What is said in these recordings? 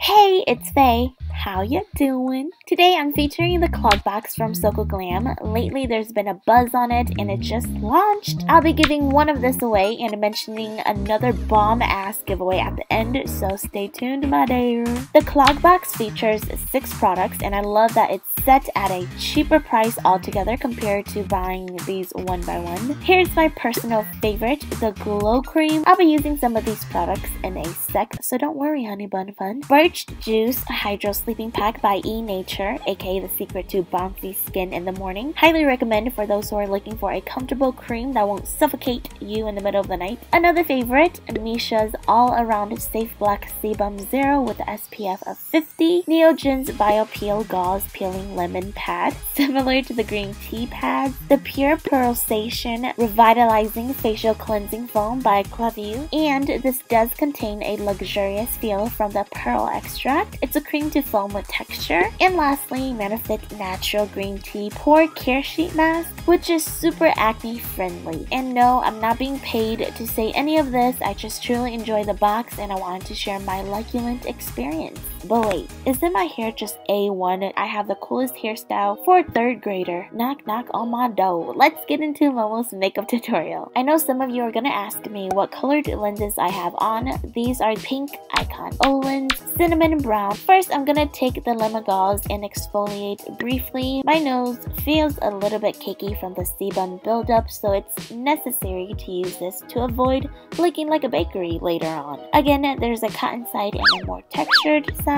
Hey, it's Faye. How ya doing? Today I'm featuring the clog box from Sokoglam. Lately there's been a buzz on it and it just launched. I'll be giving one of this away and mentioning another bomb ass giveaway at the end, so stay tuned, my dear. The clog box features 6 products and I love that it's set at a cheaper price altogether compared to buying these one by one. Here's my personal favorite, the glow cream. I'll be using some of these products in a sec, so don't worry, honey bun fun. Birch Juice Hydro Sleeping Pack by E Nature, aka the secret to bouncy skin in the morning. Highly recommend for those who are looking for a comfortable cream that won't suffocate you in the middle of the night. Another favorite, Misha's All Around Safe Black Sebum Zero with SPF of 50. NeoGen's Bio Peel Gauze Peeling Lemon Pad, similar to the green tea pads. The Pure Pearl Station Revitalizing Facial Cleansing Foam by Clavieu, and this does contain a luxurious feel from the pearl extract. It's a cream to foam with texture. And lastly, Manifit Natural Green Tea Pore Care Sheet Mask, which is super acne friendly. And no, I'm not being paid to say any of this. I just truly enjoy the box and I wanted to share my succulent experience. But wait, isn't my hair just A1? I have the coolest hairstyle for a 3rd grader. Knock knock on my door. Let's get into Momo's makeup tutorial. I know some of you are gonna ask me what colored lenses I have on. These are Pink Icon, Olin's, Cinnamon Brown. First, I'm gonna take the lemon gauze and exfoliate briefly. My nose feels a little bit cakey from the sebum buildup, so it's necessary to use this to avoid looking like a bakery later on. Again, there's a cotton side and a more textured side.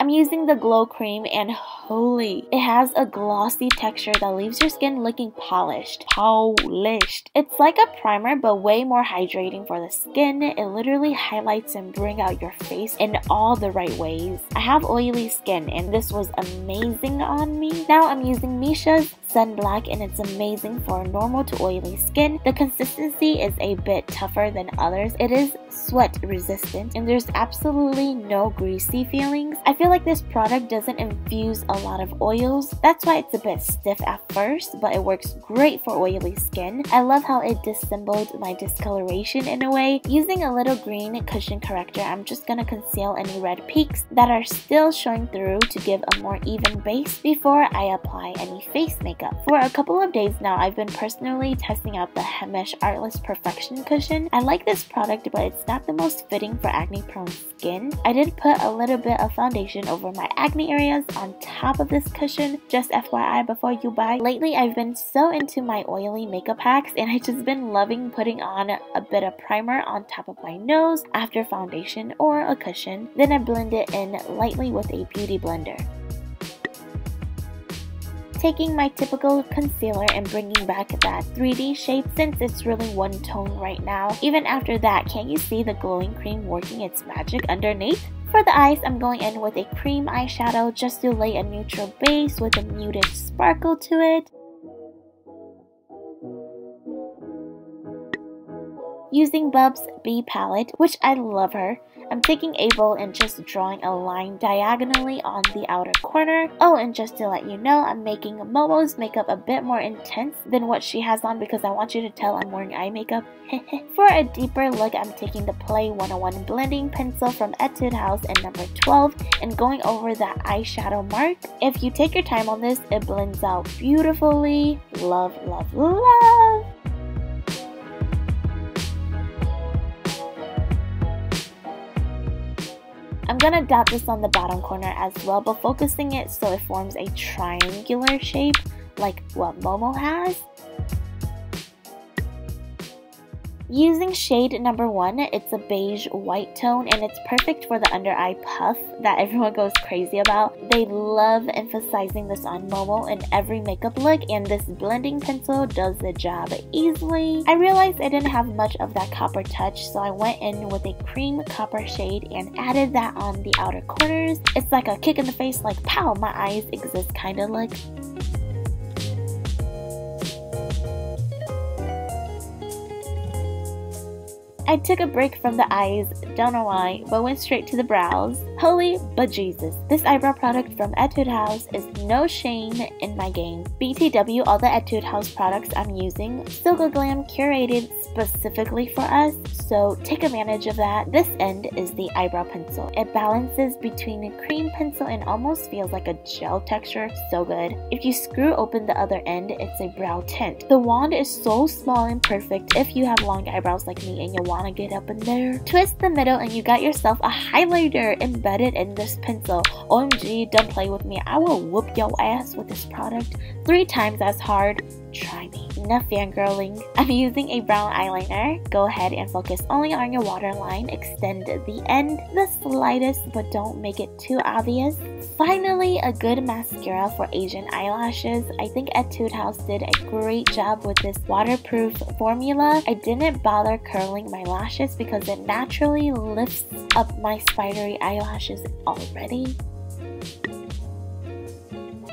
I'm using the glow cream and holy, it has a glossy texture that leaves your skin looking polished. It's like a primer but way more hydrating for the skin. It literally highlights and brings out your face in all the right ways. I have oily skin and this was amazing on me. Now I'm using Misha's Sun Black and it's amazing for normal to oily skin. The consistency is a bit tougher than others. It is sweat resistant and there's absolutely no greasy feelings. I feel like this product doesn't infuse a lot of oils. That's why it's a bit stiff at first, but it works great for oily skin. I love how it dissembled my discoloration in a way. Using a little green cushion corrector, I'm just gonna conceal any red peaks that are still showing through to give a more even base before I apply any face makeup. For a couple of days now, I've been personally testing out the Hemesh Artless Perfection Cushion. I like this product, but it's not the most fitting for acne-prone skin. I did put a little bit of foundation over my acne areas on top of this cushion, just FYI before you buy. Lately, I've been so into my oily makeup hacks, and I've just been loving putting on a bit of primer on top of my nose after foundation or a cushion. Then I blend it in lightly with a beauty blender. Taking my typical concealer and bringing back that 3D shape since it's really one tone right now. Even after that, can't you see the glowing cream working its magic underneath? For the eyes, I'm going in with a cream eyeshadow just to lay a neutral base with a muted sparkle to it. Using Bub's B palette, which I love her, I'm taking a bowl and just drawing a line diagonally on the outer corner. Oh, and just to let you know, I'm making Momo's makeup a bit more intense than what she has on because I want you to tell I'm wearing eye makeup. For a deeper look, I'm taking the Play 101 blending pencil from Etude House in number 12 and going over that eyeshadow mark. If you take your time on this, it blends out beautifully. Love, love, love! I'm gonna dot this on the bottom corner as well, but focusing it so it forms a triangular shape like what Momo has. Using shade number 1, it's a beige white tone and it's perfect for the under eye puff that everyone goes crazy about. They love emphasizing this on Momo in every makeup look and this blending pencil does the job easily. I realized I didn't have much of that copper touch, so I went in with a cream copper shade and added that on the outer corners. It's like a kick in the face, like pow, my eyes exist kind of look. I took a break from the eyes, don't know why, but went straight to the brows. Holy bejesus, this eyebrow product from Etude House is no shame in my game. BTW all the Etude House products I'm using, Sokoglam curated specifically for us, so take advantage of that. This end is the eyebrow pencil. It balances between a cream pencil and almost feels like a gel texture, so good. If you screw open the other end, it's a brow tint. The wand is so small and perfect if you have long eyebrows like me and you want to get up in there. Twist the middle and you got yourself a highlighter embedded in this pencil. OMG, don't play with me. I will whoop your ass with this product 3 times as hard. Try me. Enough fangirling. I'm using a brown eyeliner. Go ahead and focus only on your waterline. Extend the end the slightest, but don't make it too obvious. Finally, a good mascara for Asian eyelashes. I think Etude House did a great job with this waterproof formula. I didn't bother curling my lashes because it naturally lifts up my spidery eyelashes already.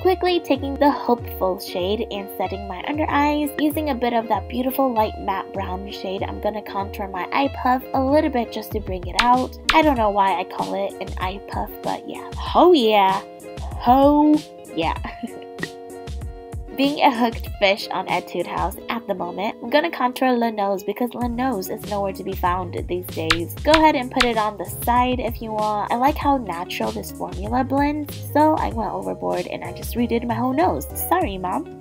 Quickly taking the hopeful shade and setting my under eyes. Using a bit of that beautiful light matte brown shade, I'm gonna contour my eye puff a little bit just to bring it out. I don't know why I call it an eye puff, but yeah. Oh yeah. Oh yeah. Being a hooked fish on Etude House at the moment, I'm gonna contour the nose because the nose is nowhere to be found these days. Go ahead and put it on the side if you want. I like how natural this formula blends, so I went overboard and I just redid my whole nose. Sorry, mom.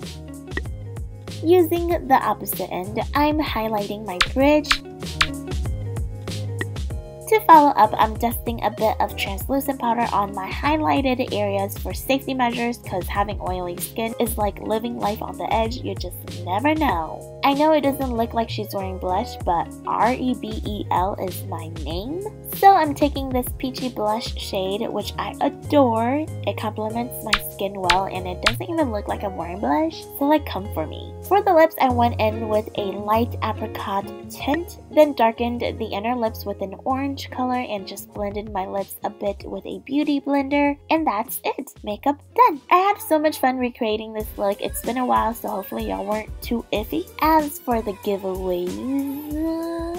Using the opposite end, I'm highlighting my bridge. To follow up, I'm dusting a bit of translucent powder on my highlighted areas for safety measures because having oily skin is like living life on the edge, you just never know. I know it doesn't look like she's wearing blush, but REBEL is my name. So I'm taking this peachy blush shade, which I adore. It complements my skin well and it doesn't even look like I'm wearing blush, so like come for me. For the lips, I went in with a light apricot tint, then darkened the inner lips with an orange color and just blended my lips a bit with a beauty blender, and that's it. Makeup done. I had so much fun recreating this look. It's been a while, so hopefully y'all weren't too iffy. As for the giveaways,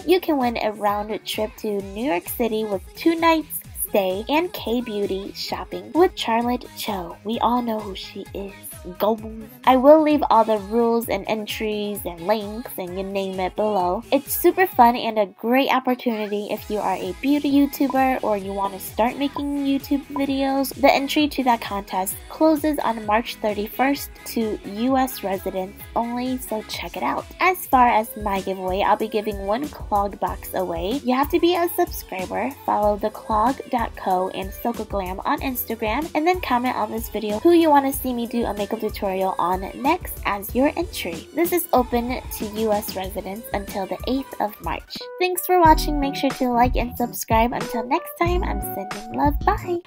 you can win a round trip to New York City with 2 nights stay and K-beauty shopping with Charlotte Cho. We all know who she is. Go. I will leave all the rules and entries and links and you name it below. It's super fun and a great opportunity if you are a beauty YouTuber or you want to start making YouTube videos. The entry to that contest closes on March 31st to US residents only, so check it out. As far as my giveaway, I'll be giving 1 clog box away. You have to be a subscriber, follow theclog.co and Sokoglam on Instagram, and then comment on this video who you want to see me do a makeup tutorial on next as your entry. This is open to US residents until the 8th of March. Thanks for watching. Make sure to like and subscribe. Until next time, I'm sending love. Bye.